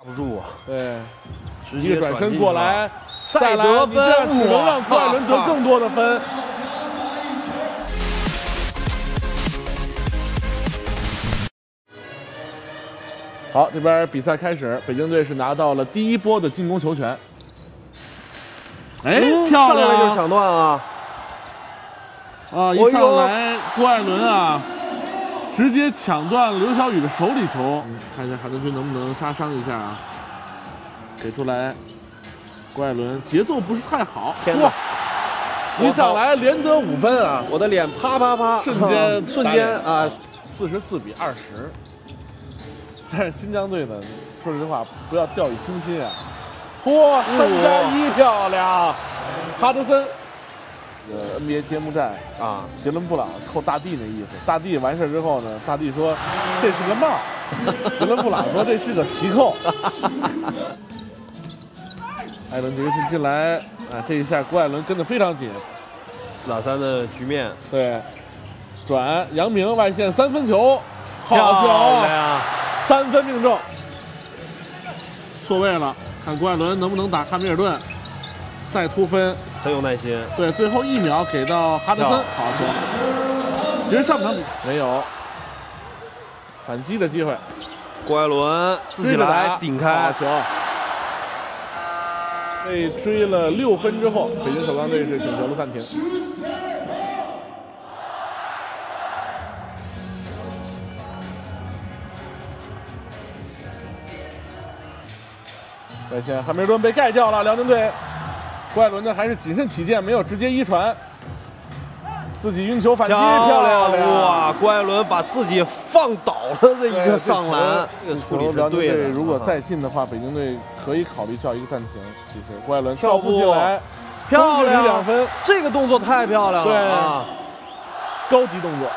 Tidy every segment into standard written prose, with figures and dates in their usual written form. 压不住啊！对，一个转身过来，再得分，只能让库尔伦得更多的分。好，这边比赛开始，北京队是拿到了第一波的进攻球权。哎，漂亮！上来就是抢断啊！啊，一上来库尔伦啊！ 直接抢断刘晓宇的手里球，看一下韩德君能不能杀伤一下啊！给出来，郭艾伦节奏不是太好，哇！一上来连得5分啊！我的脸啪啪啪，瞬间啊，44比20。但是新疆队呢，说实话不要掉以轻心啊！嚯，3+1漂亮，哈德森。 NBA 揭幕战啊，杰伦布朗扣大地那意思，大地完事之后呢，大地说这是个帽，杰伦布朗说这是个旗扣。艾伦杰克逊进来啊，这一下郭艾伦跟得非常紧，4-3的局面。对，转杨明外线3分球，好球，3分命中，错位了，看郭艾伦能不能打汉密尔顿，再突分。 很有耐心，对，最后1秒给到哈德森，好球。其实上半场没有反击的机会，郭艾伦自己来顶开，好球。被追了6分之后，北京首钢队是请求了暂停。外线汉密尔顿被盖掉了，辽宁队。 郭艾伦呢还是谨慎起见，没有直接一传，自己运球反击，漂亮了！哇，郭艾伦把自己放倒了的一个上篮，这个处理是对的。如果再进的话，北京队可以考虑叫一个暂停。其实郭艾伦跳步进来，漂亮2分，这个动作太漂亮了，对，高级动作。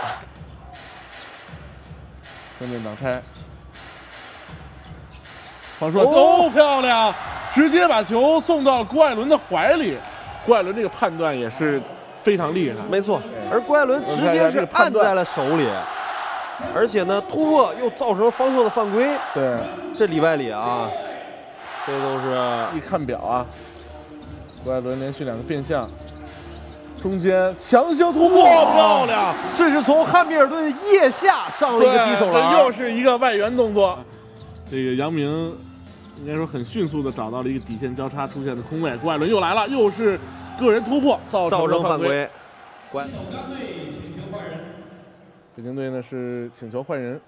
正面挡拆，方硕哦，漂亮！ 直接把球送到郭艾伦的怀里，郭艾伦这个判断也是非常厉害。没错，而郭艾伦直接是按在了手里，而且呢突破又造成方硕的犯规。对，这里外里啊，这都是一看表啊。郭艾伦连续2个变向，中间强行突破，漂亮！这是从汉密尔顿腋下上了一个低手篮，又是一个外援动作。这个杨明。 应该说很迅速的找到了一个底线交叉出现的空位，郭艾伦又来了，又是个人突破造成犯规。北京队呢是请求换人。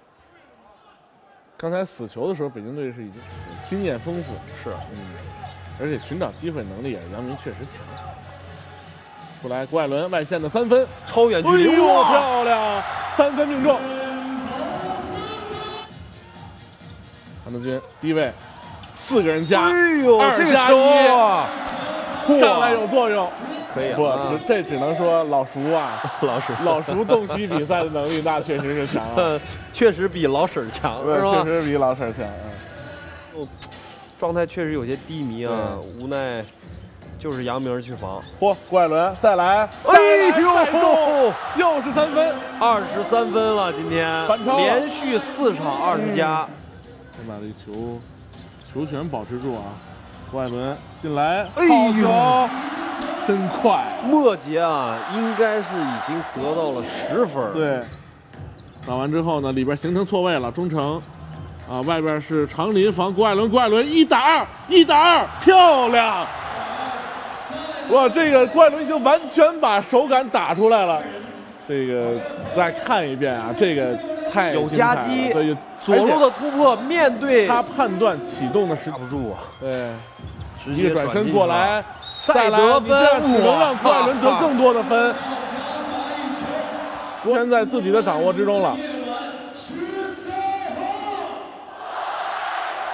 刚才死球的时候，北京队是已经经验丰富，是，而且寻找机会能力也是杨明确实强。出来，郭艾伦外线的3分，超远距离，哎呦，漂亮，3分命中。韩德君低位。 4个人加，哎呦，2+1啊，上来有作用，可以。不，这只能说老熟啊，老熟洞悉比赛的能力那确实是强，确实比老婶强，确实比老婶强。哦，状态确实有些低迷啊，无奈就是杨明去防。嚯，郭艾伦再来，哎呦，又是3分，23分了，今天反超，连续4场20+，先把这球。 球权保持住啊！郭艾伦进来，哎呦，真快！末节啊，应该是已经得到了10分。对，打完之后呢，里边形成错位了，中城啊，外边是长林防郭艾伦，郭艾伦1打2，漂亮！哇，这个郭艾伦已经完全把手感打出来了。这个再看一遍啊，这个太有夹击。 左路的突破，面对他判断启动的时机，压不住啊！对，一个转身过来，再得分，只能让郭艾伦得更多的分，完全在自己的掌握之中了。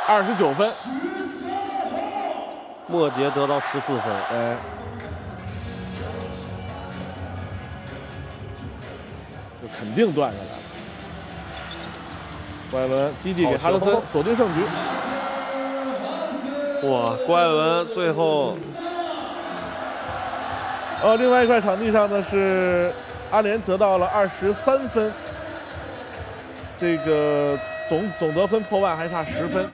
29分，末节得到14分，哎。 就肯定断下来了。 郭艾伦基地给哈德森锁定胜局。哇，郭艾伦最后。另外一块场地上呢是阿联得到了23分，这个总得分破万还差10分。